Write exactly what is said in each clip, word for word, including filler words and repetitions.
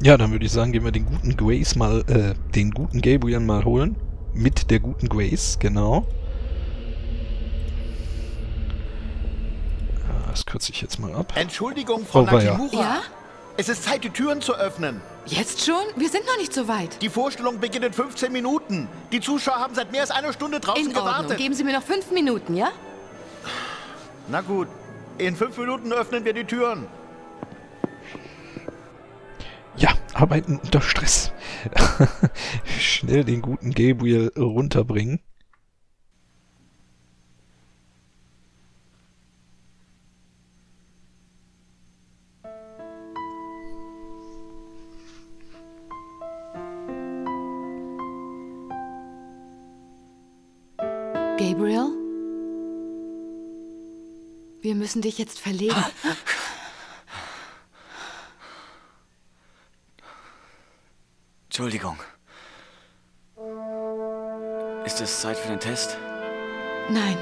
Ja, dann würde ich sagen, gehen wir den guten Grace mal, äh, den guten Gabriel mal holen. Mit der guten Grace, genau. Das kürze ich jetzt mal ab. Entschuldigung, Frau Nakamura. Ja? Es ist Zeit, die Türen zu öffnen. Jetzt schon? Wir sind noch nicht so weit. Die Vorstellung beginnt in fünfzehn Minuten. Die Zuschauer haben seit mehr als einer Stunde draußen in gewartet. Ordnung. Geben Sie mir noch fünf Minuten, ja? Na gut. In fünf Minuten öffnen wir die Türen. Ja, arbeiten unter Stress. Schnell den guten Gabriel runterbringen. Gabriel? Wir müssen dich jetzt verlegen. Entschuldigung. Ist es Zeit für den Test? Nein,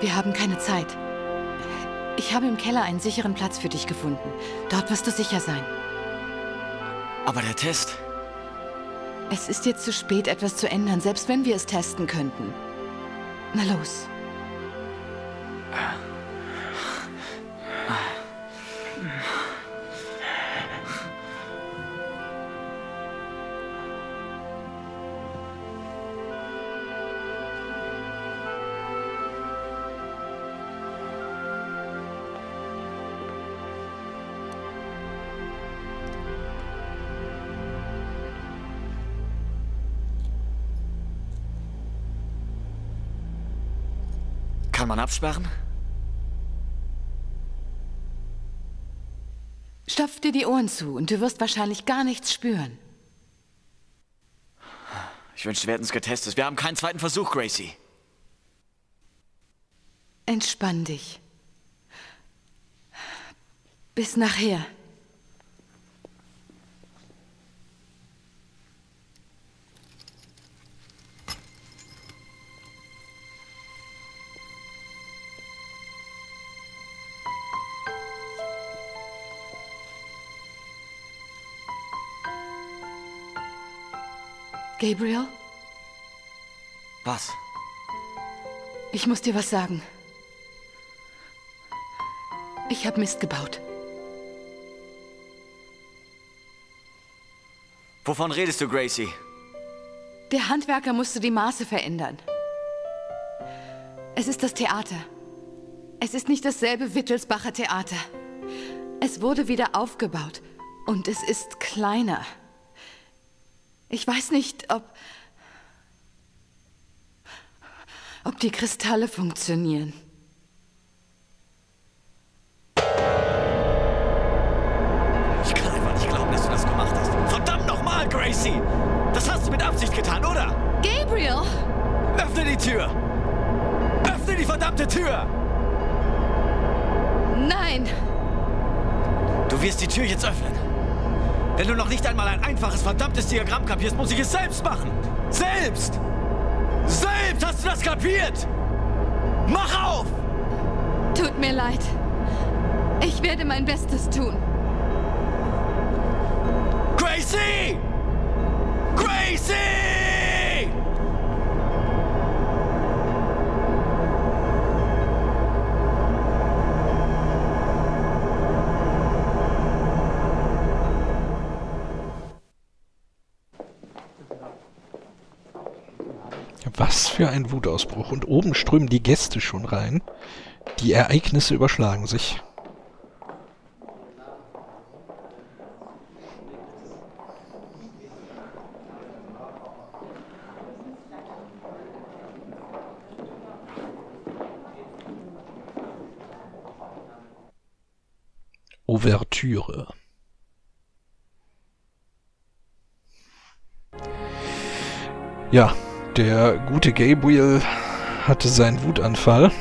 wir haben keine Zeit. Ich habe im Keller einen sicheren Platz für dich gefunden. Dort wirst du sicher sein. Aber der Test? Es ist jetzt zu spät, etwas zu ändern, selbst wenn wir es testen könnten. Na los. Kann man absperren? Stopf dir die Ohren zu und du wirst wahrscheinlich gar nichts spüren. Ich wünschte, wir hätten es getestet. Wir haben keinen zweiten Versuch, Gracie. Entspann dich. Bis nachher. Gabriel? Was? Ich muss dir was sagen. Ich habe Mist gebaut. Wovon redest du, Gracie? Der Handwerker musste die Maße verändern. Es ist das Theater. Es ist nicht dasselbe Wittelsbacher Theater. Es wurde wieder aufgebaut und es ist kleiner. Ich weiß nicht, ob... ob die Kristalle funktionieren. Ich kann einfach nicht glauben, dass du das gemacht hast. Verdammt nochmal, Gracie! Das hast du mit Absicht getan, oder? Gabriel! Öffne die Tür! Öffne die verdammte Tür! Nein! Du wirst die Tür jetzt öffnen. Wenn du noch nicht einmal ein einfaches, verdammtes Diagramm kapierst, muss ich es selbst machen! Selbst! Selbst hast du das kapiert! Mach auf! Tut mir leid. Ich werde mein Bestes tun. Gracie! Gracie! Was für ein Wutausbruch. Und oben strömen die Gäste schon rein. Die Ereignisse überschlagen sich. Ouvertüre. Ja. Der gute Gabriel hatte seinen Wutanfall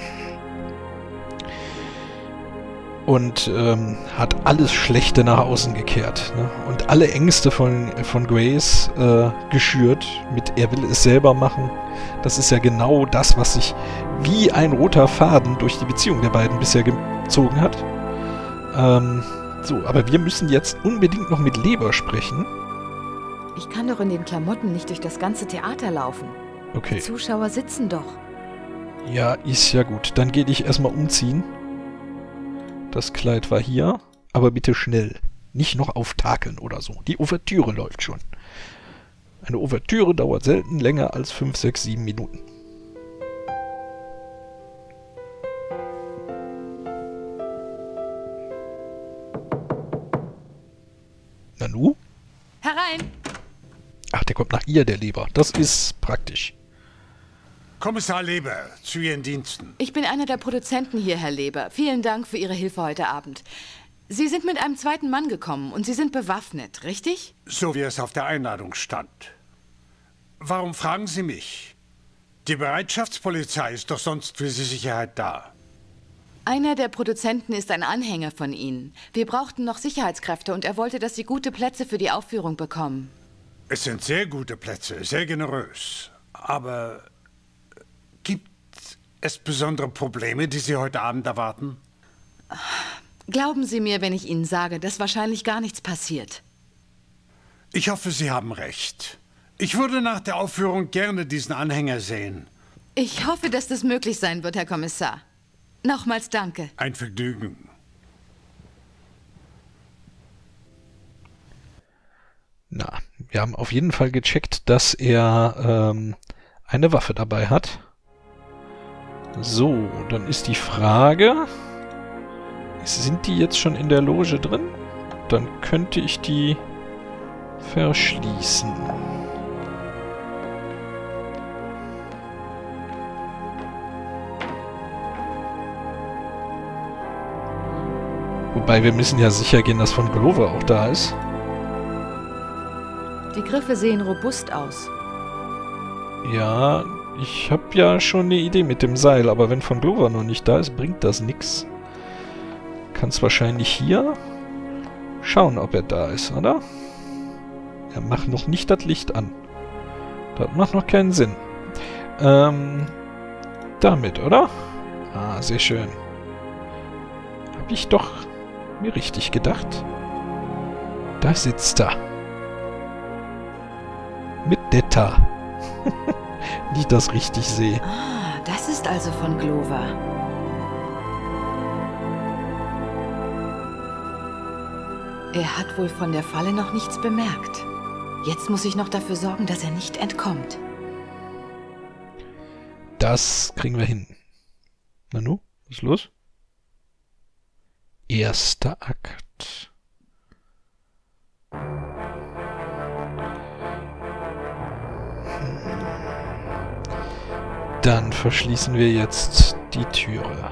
und ähm, hat alles Schlechte nach außen gekehrt, ne? Und alle Ängste von, von Grace äh, geschürt mit er will es selber machen. Das ist ja genau das, was sich wie ein roter Faden durch die Beziehung der beiden bisher gezogen hat. Ähm, So, aber wir müssen jetzt unbedingt noch mit Leber sprechen. Ich kann doch in den Klamotten nicht durch das ganze Theater laufen. Okay. Die Zuschauer sitzen doch. Ja, ist ja gut. Dann gehe ich erstmal umziehen. Das Kleid war hier. Aber bitte schnell. Nicht noch auftakeln oder so. Die Ouvertüre läuft schon. Eine Ouvertüre dauert selten länger als fünf, sechs, sieben Minuten. Nanu? Herein! Ach, der kommt nach ihr, der Leber. Das ist praktisch. Kommissar Leber, zu Ihren Diensten. Ich bin einer der Produzenten hier, Herr Leber. Vielen Dank für Ihre Hilfe heute Abend. Sie sind mit einem zweiten Mann gekommen und Sie sind bewaffnet, richtig? So wie es auf der Einladung stand. Warum fragen Sie mich? Die Bereitschaftspolizei ist doch sonst für die Sicherheit da. Einer der Produzenten ist ein Anhänger von Ihnen. Wir brauchten noch Sicherheitskräfte und er wollte, dass Sie gute Plätze für die Aufführung bekommen. Es sind sehr gute Plätze, sehr generös. Aber gibt es besondere Probleme, die Sie heute Abend erwarten? Glauben Sie mir, wenn ich Ihnen sage, dass wahrscheinlich gar nichts passiert. Ich hoffe, Sie haben recht. Ich würde nach der Aufführung gerne diesen Anhänger sehen. Ich hoffe, dass das möglich sein wird, Herr Kommissar. Nochmals danke. Ein Vergnügen. Na, wir haben auf jeden Fall gecheckt, dass er ähm, eine Waffe dabei hat. So, dann ist die Frage... Sind die jetzt schon in der Loge drin? Dann könnte ich die verschließen. Wobei wir müssen ja sicher gehen, dass von Glover auch da ist. Die Griffe sehen robust aus. Ja, ich habe ja schon eine Idee mit dem Seil, aber wenn von Glover noch nicht da ist, bringt das nichts. Kannst wahrscheinlich hier schauen, ob er da ist, oder? Er macht noch nicht das Licht an. Das macht noch keinen Sinn. Ähm, damit, oder? Ah, sehr schön. Hab ich doch mir richtig gedacht. Da sitzt er. Mit Detta. Wenn ich das richtig sehe. Ah, das ist also von Glover. Er hat wohl von der Falle noch nichts bemerkt. Jetzt muss ich noch dafür sorgen, dass er nicht entkommt. Das kriegen wir hin. Nanu, was ist los? Erster Akt. Hm. Dann verschließen wir jetzt die Türe.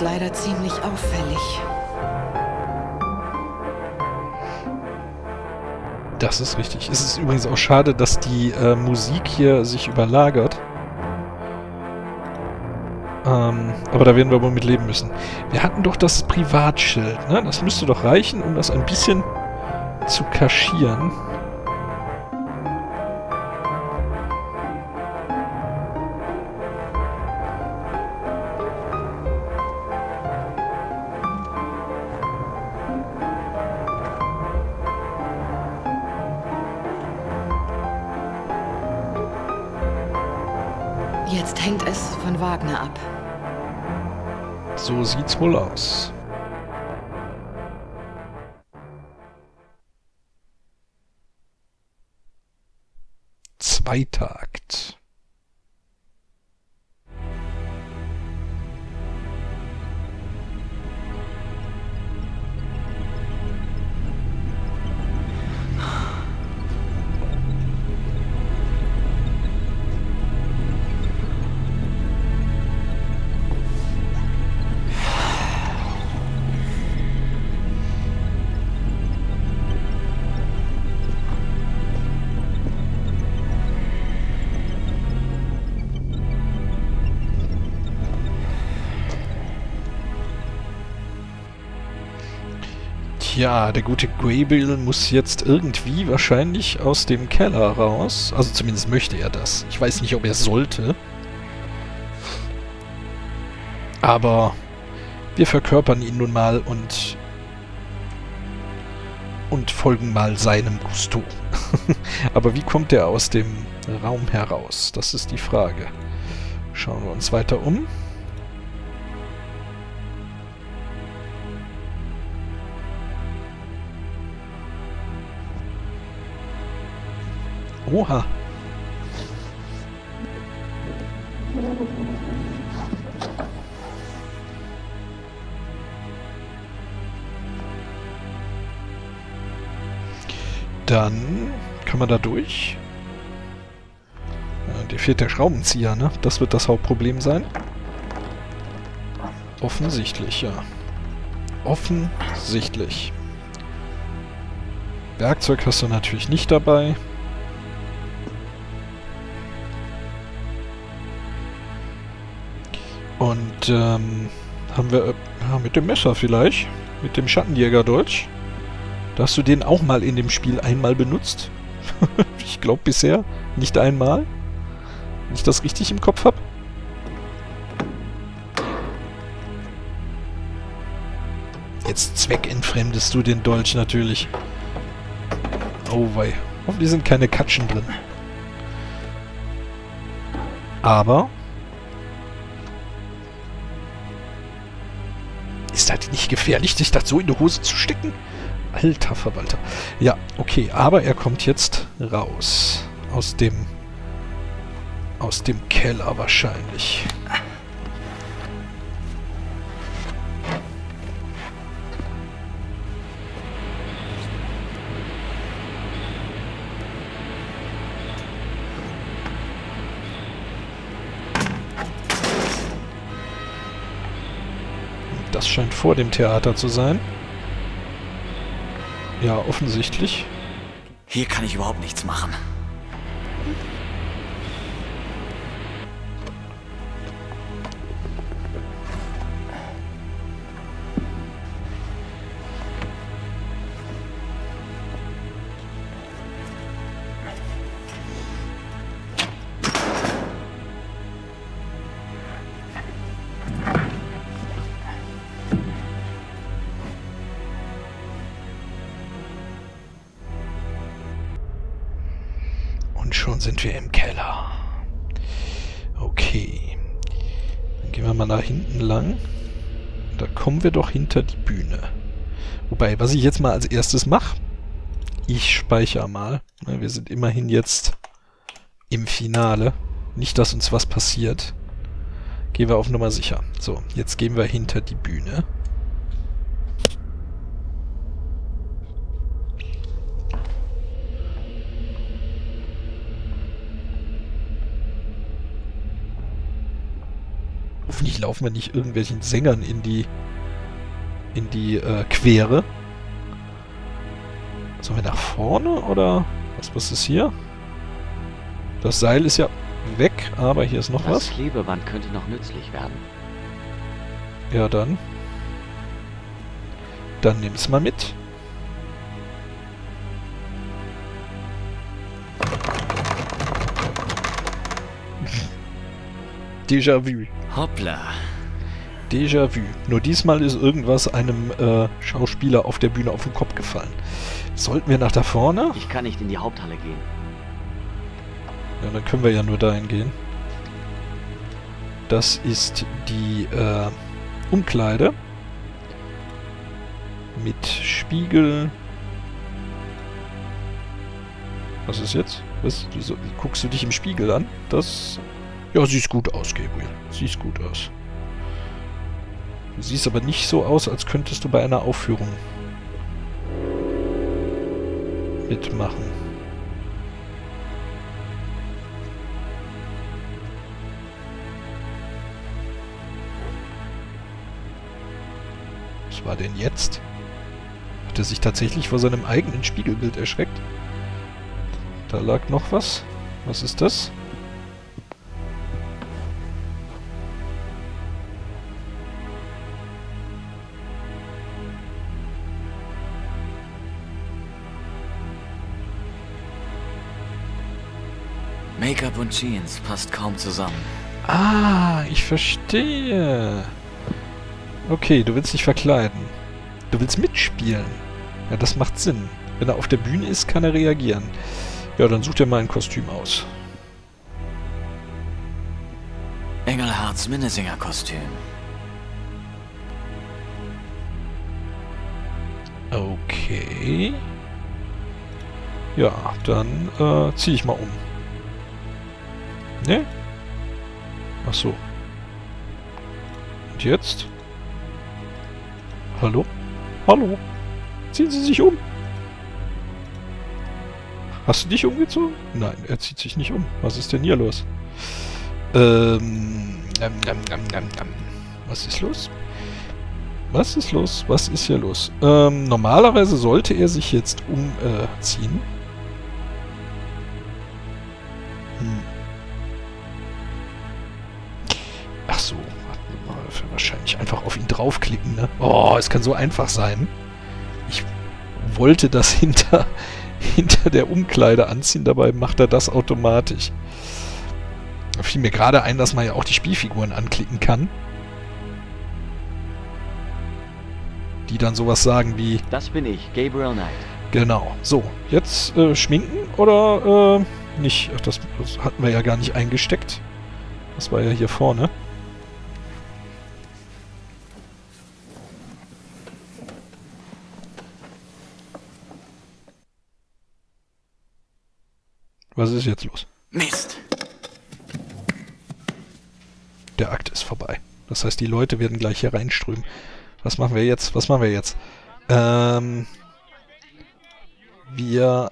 Leider ziemlich auffällig. Das ist richtig. Es ist übrigens auch schade, dass die äh, Musik hier sich überlagert. Ähm, aber da werden wir wohl mit leben müssen. Wir hatten doch das Privatschild, ne? Das müsste doch reichen, um das ein bisschen zu kaschieren. Jetzt hängt es von Wagner ab. So sieht's wohl aus. Zweiter Akt. Ja, der gute Gabriel muss jetzt irgendwie wahrscheinlich aus dem Keller raus. Also zumindest möchte er das. Ich weiß nicht, ob er sollte. Aber wir verkörpern ihn nun mal und... und folgen mal seinem Gusto. Aber wie kommt er aus dem Raum heraus? Das ist die Frage. Schauen wir uns weiter um. Oha. Dann kann man da durch. Ja, dir fehlt der Schraubenzieher, ne? Das wird das Hauptproblem sein. Offensichtlich, ja. Offensichtlich. Werkzeug hast du natürlich nicht dabei. Und ähm, haben wir äh, ja, mit dem Messer vielleicht, mit dem Schattenjäger-Dolch. Da hast du den auch mal in dem Spiel einmal benutzt. Ich glaube bisher nicht einmal. Wenn ich das richtig im Kopf habe. Jetzt zweckentfremdest du den Dolch natürlich. Oh wei. Hoffentlich sind keine Katschen drin. Aber... ist das nicht gefährlich, sich das so in die Hose zu stecken? Alter Verwalter. Ja, okay, aber er kommt jetzt raus. Aus dem... aus dem Keller wahrscheinlich. Das scheint vor dem Theater zu sein. Ja, offensichtlich. Hier kann ich überhaupt nichts machen. Schon sind wir im Keller. Okay. Dann gehen wir mal nach hinten lang. Da kommen wir doch hinter die Bühne. Wobei, was ich jetzt mal als erstes mache, ich speichere mal. Wir sind immerhin jetzt im Finale. Nicht, dass uns was passiert. Gehen wir auf Nummer sicher. So, jetzt gehen wir hinter die Bühne. Hoffentlich laufen wir nicht irgendwelchen Sängern in die in die äh, Quere. Sollen wir nach vorne oder was, was ist hier? Das Seil ist ja weg, aber hier ist noch was. Das Klebeband könnte noch nützlich werden. Ja, dann. Dann nimm's mal mit. Déjà-vu. Hoppla. Déjà-vu. Nur diesmal ist irgendwas einem äh, Schauspieler auf der Bühne auf den Kopf gefallen. Sollten wir nach da vorne? Ich kann nicht in die Haupthalle gehen. Ja, dann können wir ja nur dahin gehen. Das ist die äh, Umkleide. Mit Spiegel. Was ist jetzt? Was? Wieso? Guckst du dich im Spiegel an? Das... ja, siehst gut aus, Gabriel. Siehst gut aus. Du siehst aber nicht so aus, als könntest du bei einer Aufführung mitmachen. Was war denn jetzt? Hat er sich tatsächlich vor seinem eigenen Spiegelbild erschreckt? Da lag noch was. Was ist das? Make-up und Jeans passt kaum zusammen. Ah, ich verstehe. Okay, du willst dich verkleiden. Du willst mitspielen. Ja, das macht Sinn. Wenn er auf der Bühne ist, kann er reagieren. Ja, dann such dir mal ein Kostüm aus. Engelhards Minnesinger-Kostüm. Okay. Ja, dann äh, zieh ich mal um. Ne? Ach so. Und jetzt? Hallo? Hallo? Ziehen Sie sich um? Hast du dich umgezogen? Nein, er zieht sich nicht um. Was ist denn hier los? Ähm, ähm, ähm, ähm, ähm. Was ist los? Was ist los? Was ist hier los? Ähm, normalerweise sollte er sich jetzt umziehen. Äh, hm. Ach so, warten wir mal. Dafür wahrscheinlich einfach auf ihn draufklicken, ne? Oh, es kann so einfach sein. Ich wollte das hinter, hinter der Umkleide anziehen, dabei macht er das automatisch. Da fiel mir gerade ein, dass man ja auch die Spielfiguren anklicken kann. Die dann sowas sagen wie... Das bin ich, Gabriel Knight. Genau. So, jetzt äh, schminken oder äh, nicht? Ach, das, das hatten wir ja gar nicht eingesteckt. Das war ja hier vorne. Was ist jetzt los? Mist! Der Akt ist vorbei. Das heißt, die Leute werden gleich hier reinströmen. Was machen wir jetzt? Was machen wir jetzt? Ähm, wir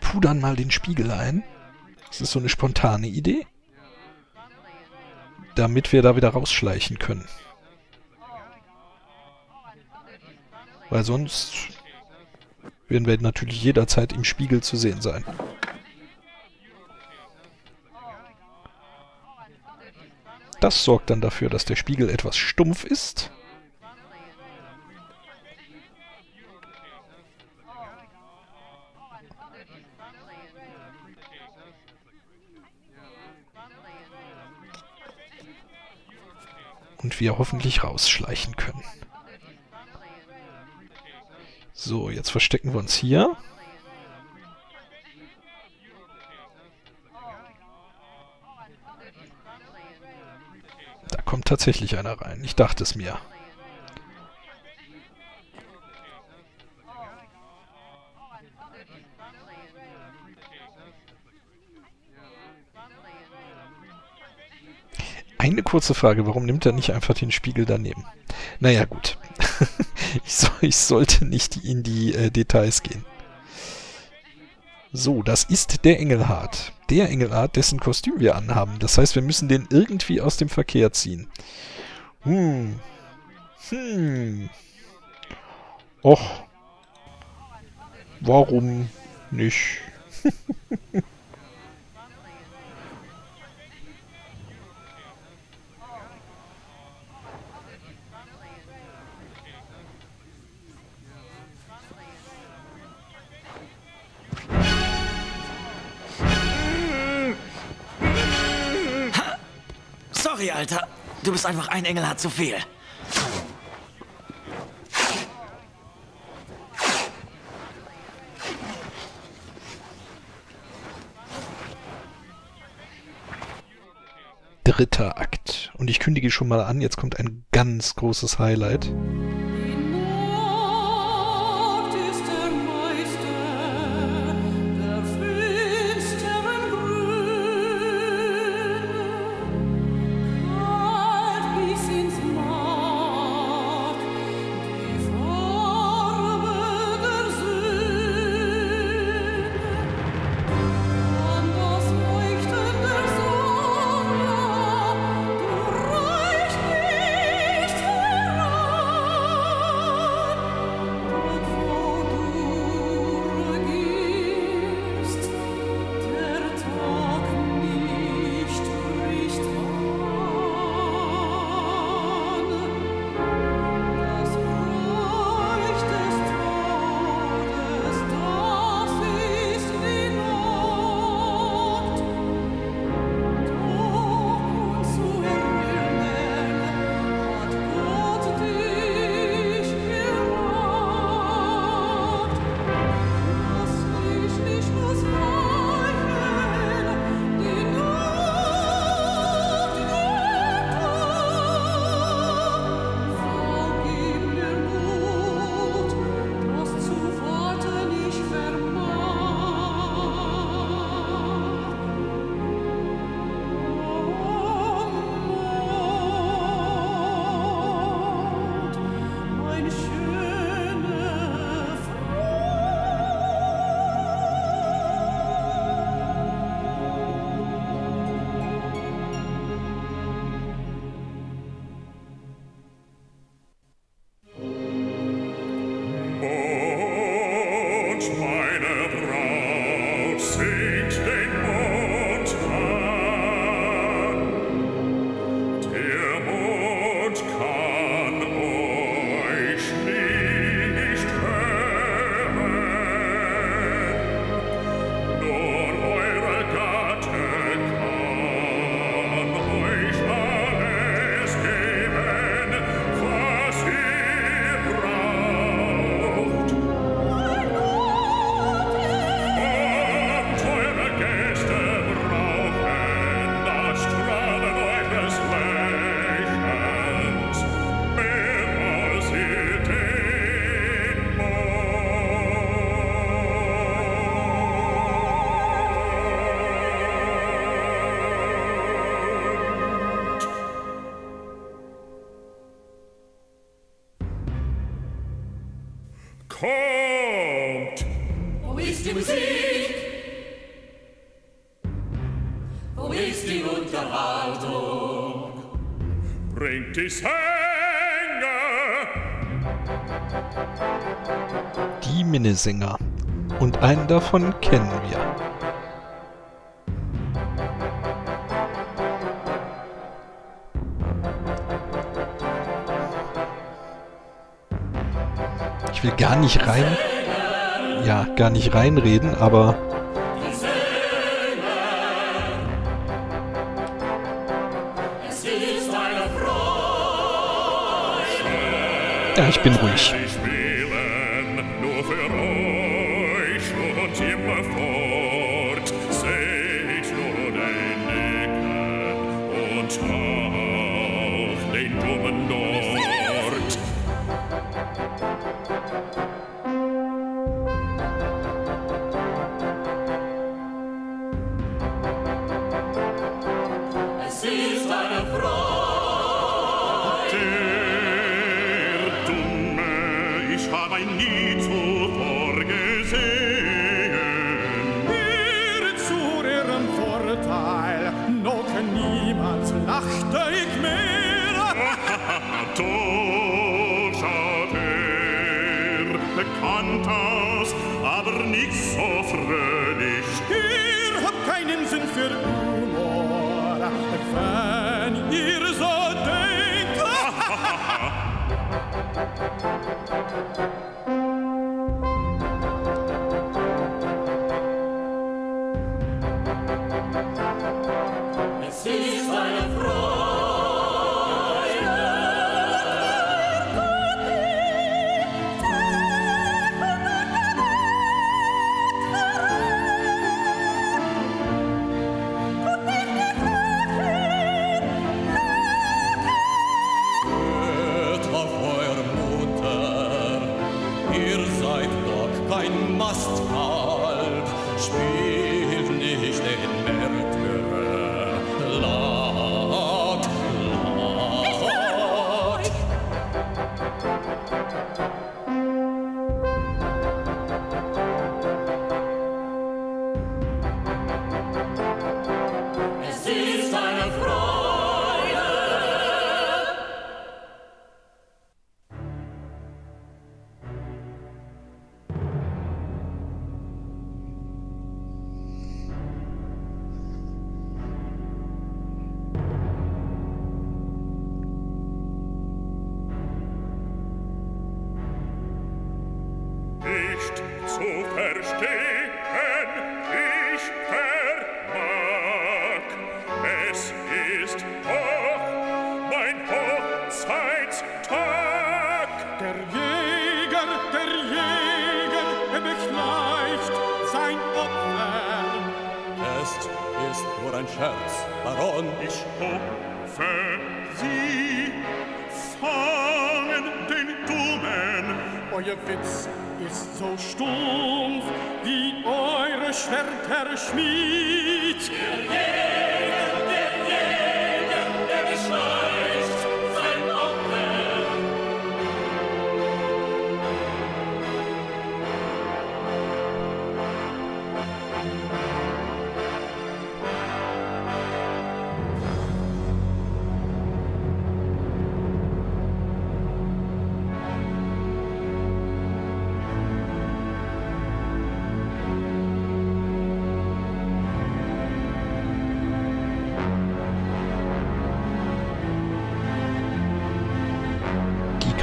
pudern mal den Spiegel ein. Das ist so eine spontane Idee. Damit wir da wieder rausschleichen können. Weil sonst werden wir natürlich jederzeit im Spiegel zu sehen sein. Das sorgt dann dafür, dass der Spiegel etwas stumpf ist. Und wir hoffentlich rausschleichen können. So, jetzt verstecken wir uns hier. Da kommt tatsächlich einer rein. Ich dachte es mir. Eine kurze Frage, warum nimmt er nicht einfach den Spiegel daneben? Naja, gut. ich, so, ich sollte nicht in die äh, Details gehen. So, das ist der Engelhard. Der Engelhard, dessen Kostüm wir anhaben. Das heißt, wir müssen den irgendwie aus dem Verkehr ziehen. Hm. Hm. Och. Warum nicht? Sorry, Alter. Du bist einfach ein Engelhard zu viel. Dritter Akt. Und ich kündige schon mal an, jetzt kommt ein ganz großes Highlight. Kommt! Wo ist die Musik? Wo ist die Unterhaltung? Bringt die Sänger! Die Minnesänger. Und einen davon kennen wir. Ich will gar nicht rein... Ja, gar nicht reinreden, aber... Ja, ich bin ruhig.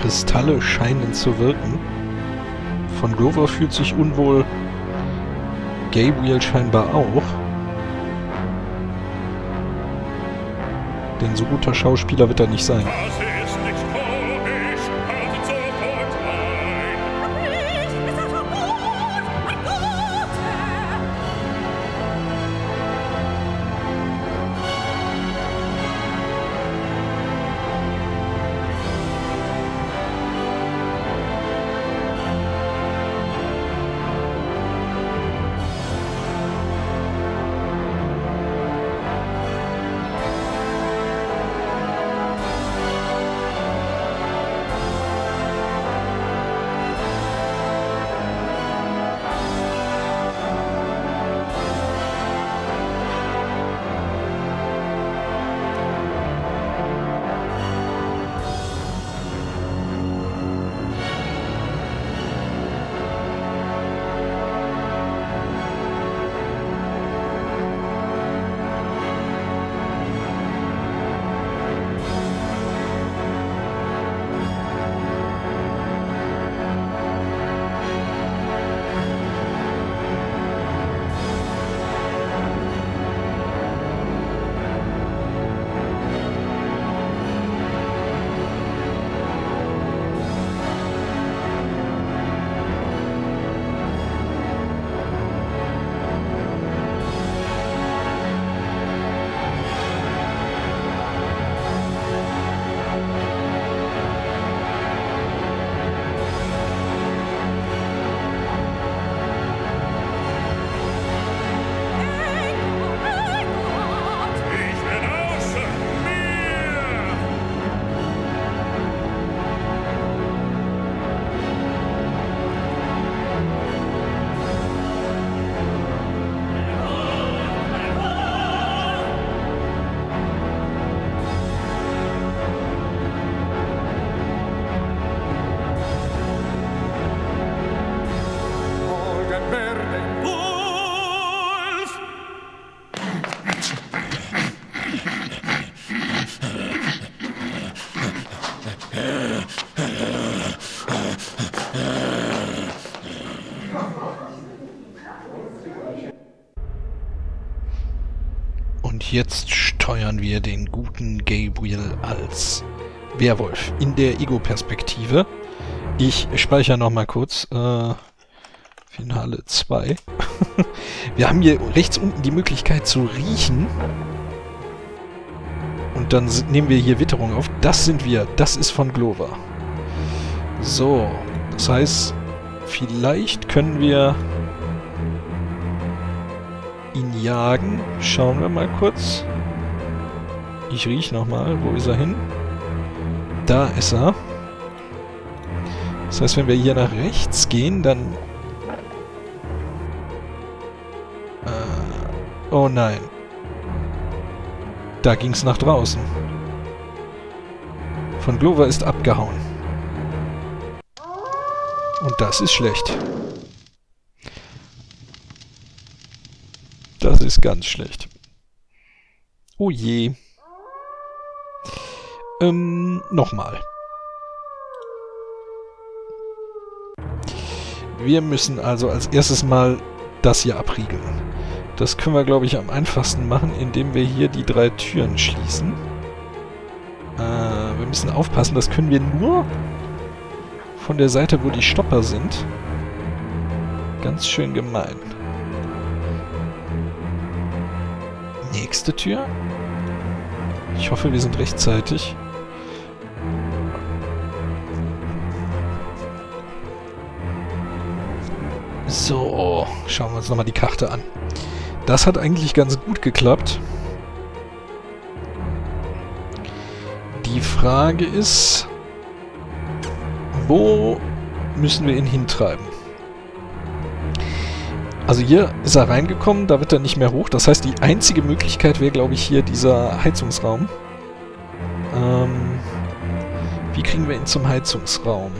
Kristalle scheinen zu wirken. Von Glover fühlt sich unwohl. Gabriel scheinbar auch. Denn so guter Schauspieler wird er nicht sein. jetzt steuern wir den guten Gabriel als Werwolf in der Ego-Perspektive. Ich speichere nochmal kurz. Äh, Finale zwei. Wir haben hier rechts unten die Möglichkeit zu riechen. Und dann nehmen wir hier Witterung auf. Das sind wir. Das ist von Glover. So. Das heißt, vielleicht können wir ihn jagen. Schauen wir mal kurz. Ich rieche nochmal. Wo ist er hin? Da ist er. Das heißt, wenn wir hier nach rechts gehen, dann... Äh, oh nein. Da ging's nach draußen. Von Glover ist abgehauen. Und das ist schlecht. Das ist ganz schlecht. Oh je. Ähm, nochmal. Wir müssen also als erstes mal das hier abriegeln. Das können wir, glaube ich, am einfachsten machen, indem wir hier die drei Türen schließen. Äh, wir müssen aufpassen, das können wir nur von der Seite, wo die Stopper sind. Ganz schön gemein. Nächste Tür. Ich hoffe, wir sind rechtzeitig. So, schauen wir uns nochmal die Karte an. Das hat eigentlich ganz gut geklappt. Die Frage ist, wo müssen wir ihn hintreiben? Also hier ist er reingekommen, da wird er nicht mehr hoch. Das heißt, die einzige Möglichkeit wäre, glaube ich, hier dieser Heizungsraum. Ähm, wie kriegen wir ihn zum Heizungsraum?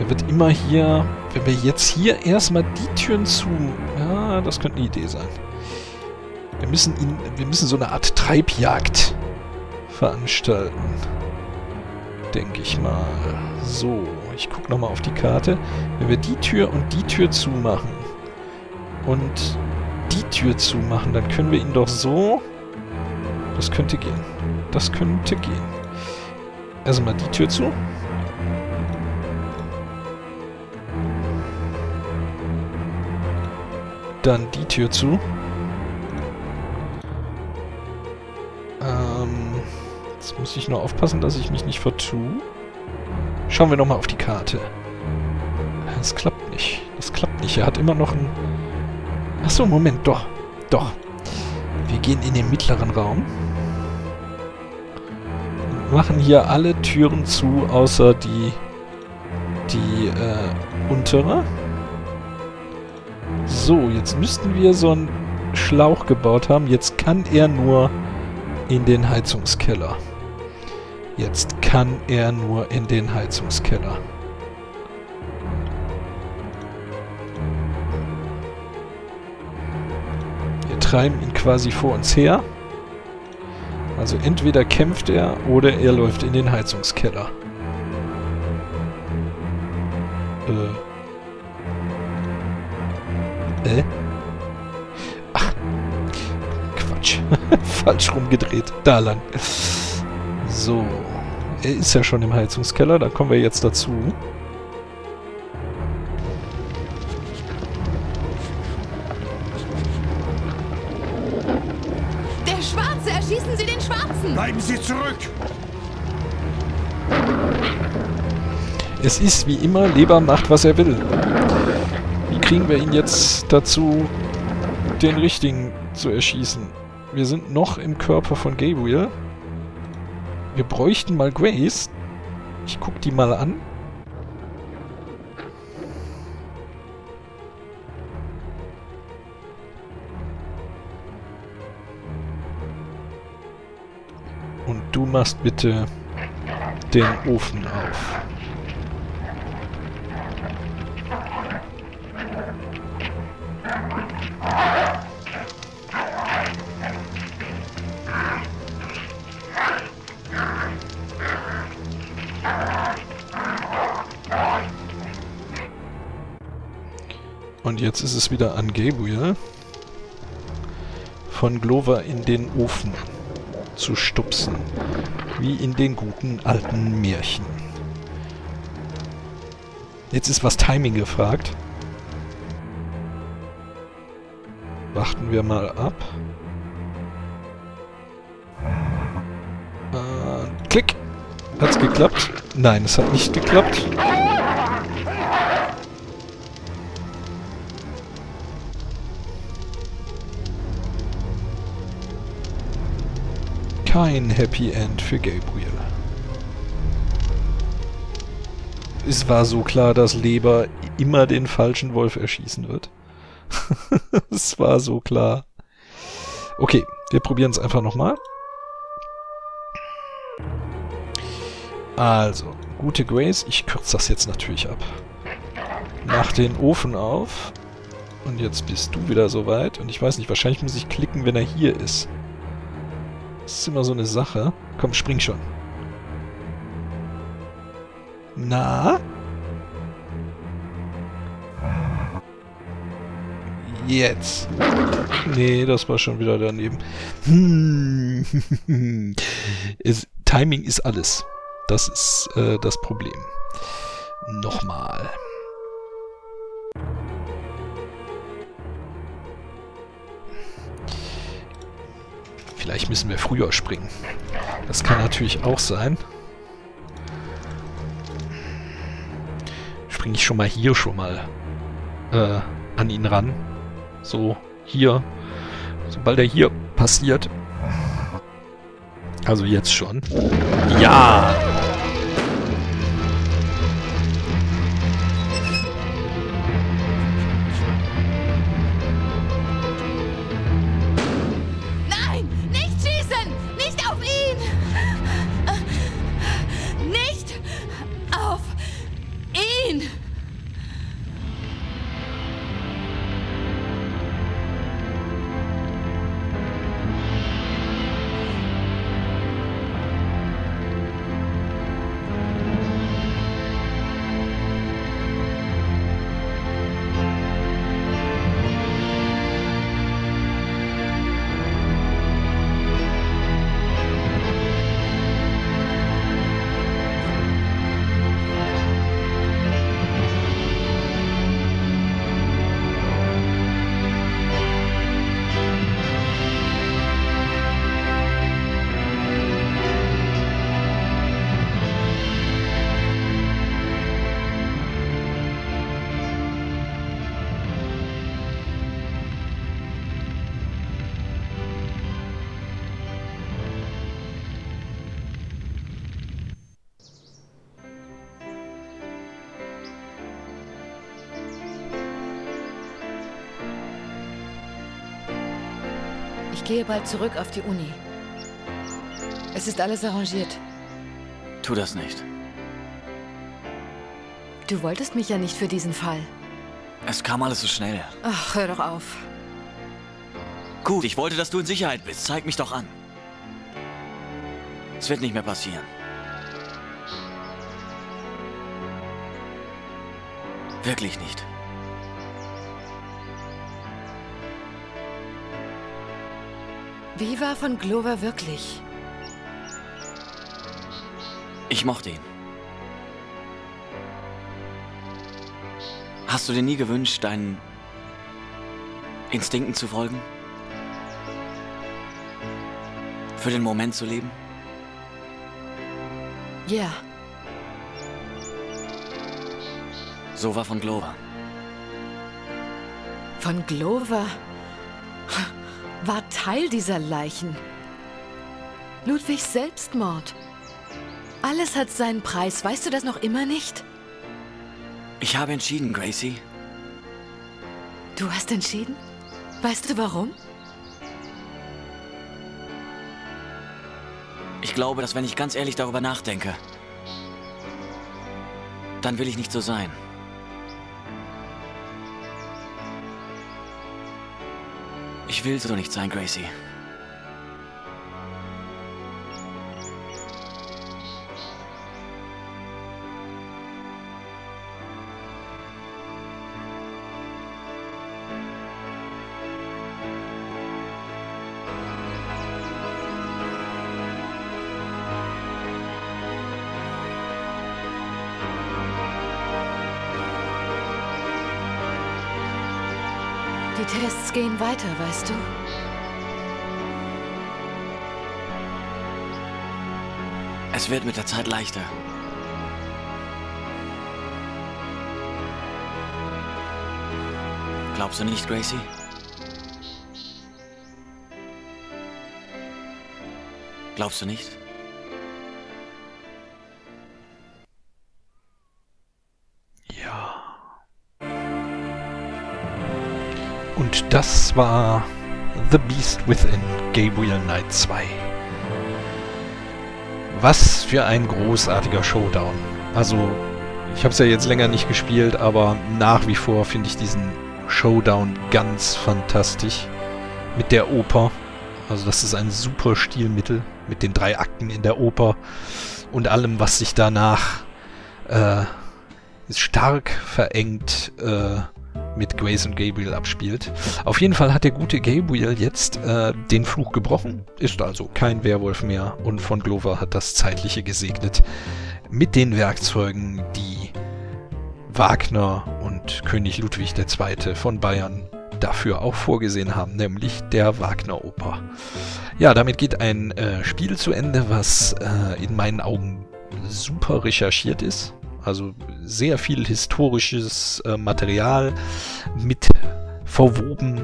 Der wird immer hier... Wenn wir jetzt hier erstmal die Türen zu... Ja, das könnte eine Idee sein. Wir müssen ihn... Wir müssen so eine Art Treibjagd veranstalten. Denke ich mal. So, ich gucke nochmal auf die Karte. Wenn wir die Tür und die Tür zumachen und die Tür zumachen, dann können wir ihn doch so... Das könnte gehen. Das könnte gehen. Erstmal die Tür zu. Dann die Tür zu. Ähm, jetzt muss ich nur aufpassen, dass ich mich nicht vertue. Schauen wir nochmal auf die Karte. Das klappt nicht. Das klappt nicht. Er hat immer noch ein... Achso, Moment. Doch. Doch. Wir gehen in den mittleren Raum. Und machen hier alle Türen zu, außer die... Die, äh, untere. So, jetzt müssten wir so einen Schlauch gebaut haben. Jetzt kann er nur in den Heizungskeller. Jetzt kann er nur in den Heizungskeller. Wir treiben ihn quasi vor uns her. Also entweder kämpft er oder er läuft in den Heizungskeller. Äh... Äh? Ach, Quatsch. Falsch rumgedreht. Da lang. So. Er ist ja schon im Heizungskeller. Da kommen wir jetzt dazu. Der Schwarze! Erschießen Sie den Schwarzen! Bleiben Sie zurück! Es ist wie immer, Leber macht, was er will. Kriegen wir ihn jetzt dazu, den richtigen zu erschießen? Wir sind noch im Körper von Gabriel. Wir bräuchten mal Grace. Ich guck die mal an. Und du machst bitte den Ofen auf. Jetzt ist es wieder an Gabriel. von Glover in den Ofen zu stupsen, wie in den guten alten Märchen. Jetzt ist was Timing gefragt. Warten wir mal ab. Äh, klick! Hat's geklappt? Nein, es hat nicht geklappt. Kein Happy End für Gabriel. Es war so klar, dass Leber immer den falschen Wolf erschießen wird. Es war so klar. Okay, wir probieren es einfach nochmal. Also, gute Grace. Ich kürze das jetzt natürlich ab. Mach den Ofen auf. Und jetzt bist du wieder soweit. Und ich weiß nicht, wahrscheinlich muss ich klicken, wenn er hier ist. Das ist immer so eine Sache. Komm, spring schon. Na? Jetzt. Nee, das war schon wieder daneben. Hm. Es, Timing ist alles. Das ist äh, das Problem. Nochmal. Vielleicht müssen wir früher springen. Das kann natürlich auch sein. Springe ich schon mal hier schon mal äh, an ihn ran. So, hier. Sobald er hier passiert. Also jetzt schon. Ja! Ich gehe bald zurück auf die Uni. Es ist alles arrangiert. Tu das nicht. Du wolltest mich ja nicht für diesen Fall. Es kam alles so schnell. Ach, hör doch auf. Gut, ich wollte, dass du in Sicherheit bist. Zeig mich doch an. Es wird nicht mehr passieren. Wirklich nicht. Wie war von Glover wirklich? Ich mochte ihn. Hast du dir nie gewünscht, deinen Instinkten zu folgen? Für den Moment zu leben? Ja. So war von Glover. Von Glover? War Teil dieser Leichen. Ludwigs Selbstmord. Alles hat seinen Preis. Weißt du das noch immer nicht? Ich habe entschieden, Gracie. Du hast entschieden? Weißt du warum? Ich glaube, dass wenn ich ganz ehrlich darüber nachdenke, dann will ich nicht so sein. Ich will so nicht sein, Gracie. Die Tests gehen weiter, weißt du? Es wird mit der Zeit leichter. Glaubst du nicht, Gracie? Glaubst du nicht? Ja. Und das war The Beast Within, Gabriel Knight zwei. Was für ein großartiger Showdown. Also, ich habe es ja jetzt länger nicht gespielt, aber nach wie vor finde ich diesen Showdown ganz fantastisch. Mit der Oper. Also das ist ein super Stilmittel mit den drei Akten in der Oper und allem, was sich danach äh, stark verengt äh, mit Grace und Gabriel abspielt. Auf jeden Fall hat der gute Gabriel jetzt äh, den Fluch gebrochen, ist also kein Werwolf mehr und von Glover hat das Zeitliche gesegnet mit den Werkzeugen, die Wagner und König Ludwig der Zweite von Bayern dafür auch vorgesehen haben, nämlich der Wagner-Oper. Ja, damit geht ein äh, Spiel zu Ende, was äh, in meinen Augen super recherchiert ist. Also sehr viel historisches äh, Material mit verwoben.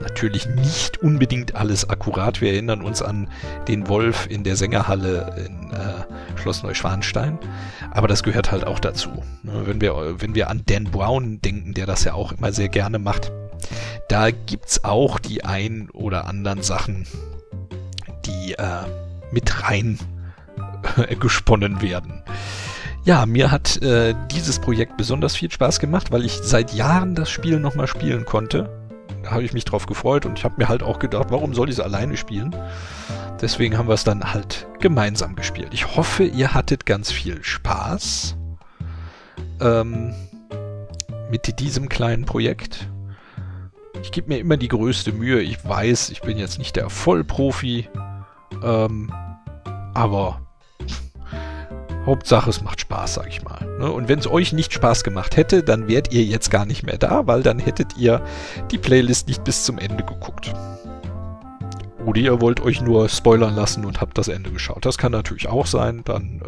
Natürlich nicht unbedingt alles akkurat. Wir erinnern uns an den Wolf in der Sängerhalle in äh, Schloss Neuschwanstein. Aber das gehört halt auch dazu. Wenn wir, wenn wir an Dan Brown denken, der das ja auch immer sehr gerne macht, da gibt es auch die ein oder anderen Sachen, die äh, mit rein äh, gesponnen werden. Ja, mir hat äh, dieses Projekt besonders viel Spaß gemacht, weil ich seit Jahren das Spiel nochmal spielen konnte. Da habe ich mich drauf gefreut und ich habe mir halt auch gedacht, warum soll ich es alleine spielen? Deswegen haben wir es dann halt gemeinsam gespielt. Ich hoffe, ihr hattet ganz viel Spaß ähm, mit diesem kleinen Projekt. Ich gebe mir immer die größte Mühe. Ich weiß, ich bin jetzt nicht der Vollprofi, ähm, aber Hauptsache es macht Spaß, sag ich mal. Ne? Und wenn es euch nicht Spaß gemacht hätte, dann wärt ihr jetzt gar nicht mehr da, weil dann hättet ihr die Playlist nicht bis zum Ende geguckt. Oder ihr wollt euch nur spoilern lassen und habt das Ende geschaut. Das kann natürlich auch sein, dann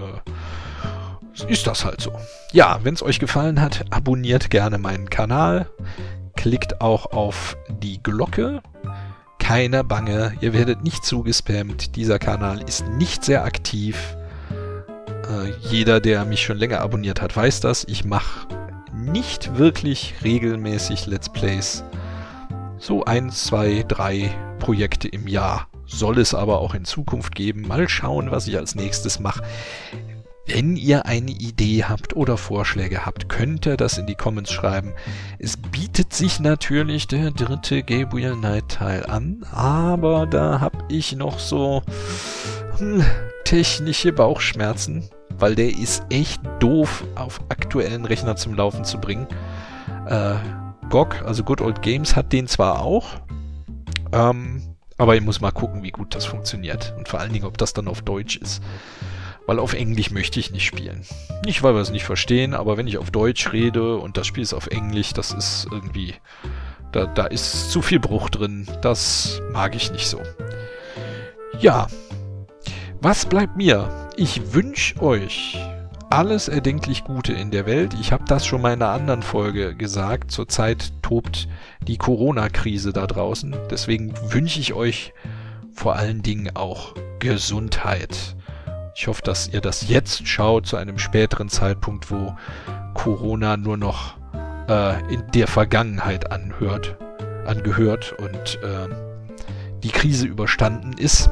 äh, ist das halt so. Ja, wenn es euch gefallen hat, abonniert gerne meinen Kanal. Klickt auch auf die Glocke. Keiner Bange, ihr werdet nicht zugespammt. Dieser Kanal ist nicht sehr aktiv. Äh, jeder, der mich schon länger abonniert hat, weiß das. Ich mache nicht wirklich regelmäßig Let's Plays. So ein, zwei, drei Projekte im Jahr soll es aber auch in Zukunft geben. Mal schauen, was ich als nächstes mache. Wenn ihr eine Idee habt oder Vorschläge habt, könnt ihr das in die Comments schreiben. Es bietet sich natürlich der dritte Gabriel Knight Teil an, aber da habe ich noch so hm, technische Bauchschmerzen, weil der ist echt doof auf aktuellen Rechner zum Laufen zu bringen. Äh, G O G, also Good Old Games, hat den zwar auch, ähm, aber ich muss mal gucken, wie gut das funktioniert und vor allen Dingen, ob das dann auf Deutsch ist. Weil auf Englisch möchte ich nicht spielen. Nicht, weil wir es nicht verstehen, aber wenn ich auf Deutsch rede und das Spiel ist auf Englisch, das ist irgendwie... Da, da ist zu viel Bruch drin. Das mag ich nicht so. Ja, was bleibt mir? Ich wünsche euch alles erdenklich Gute in der Welt. Ich habe das schon mal in einer anderen Folge gesagt. Zurzeit tobt die Corona-Krise da draußen. Deswegen wünsche ich euch vor allen Dingen auch Gesundheit. Ich hoffe, dass ihr das jetzt schaut, zu einem späteren Zeitpunkt, wo Corona nur noch äh, in der Vergangenheit anhört, angehört und äh, die Krise überstanden ist.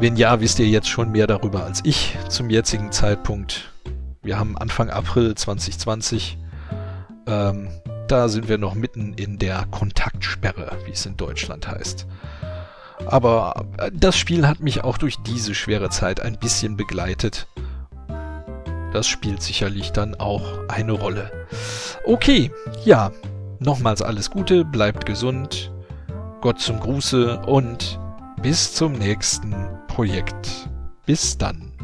Wenn ja, wisst ihr jetzt schon mehr darüber als ich zum jetzigen Zeitpunkt. Wir haben Anfang April zwanzig zwanzig. Ähm, da sind wir noch mitten in der Kontaktsperre, wie es in Deutschland heißt. Aber das Spiel hat mich auch durch diese schwere Zeit ein bisschen begleitet. Das spielt sicherlich dann auch eine Rolle. Okay, ja, nochmals alles Gute, bleibt gesund, Gott zum Gruße und bis zum nächsten Projekt. Bis dann.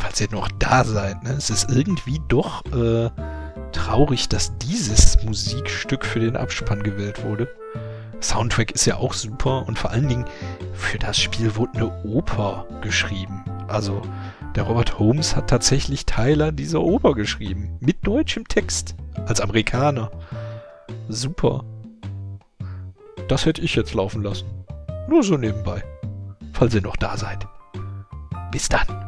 falls ihr noch da seid, ne? Es ist irgendwie doch äh, traurig, dass dieses Musikstück für den Abspann gewählt wurde. Soundtrack ist ja auch super und vor allen Dingen für das Spiel wurde eine Oper geschrieben. Also der Robert Holmes hat tatsächlich Teile dieser Oper geschrieben. Mit deutschem Text. Als Amerikaner. Super. Das hätte ich jetzt laufen lassen. Nur so nebenbei. Falls ihr noch da seid. Bis dann.